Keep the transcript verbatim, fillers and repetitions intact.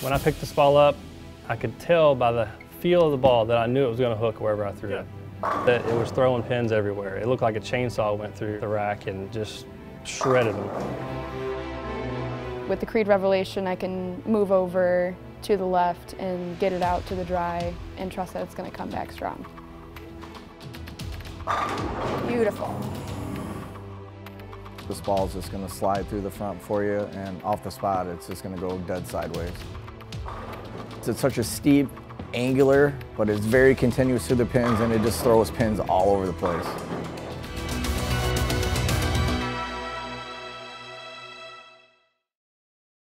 When I picked this ball up, I could tell by the feel of the ball that I knew it was going to hook wherever I threw yeah. it. That it was throwing pins everywhere. It looked like a chainsaw went through the rack and just shredded them. With the Creed Revelation, I can move over to the left and get it out to the dry and trust that it's going to come back strong. Beautiful. This ball is just going to slide through the front for you, and off the spot, it's just going to go dead sideways. It's such a steep, angular, but it's very continuous through the pins, and it just throws pins all over the place.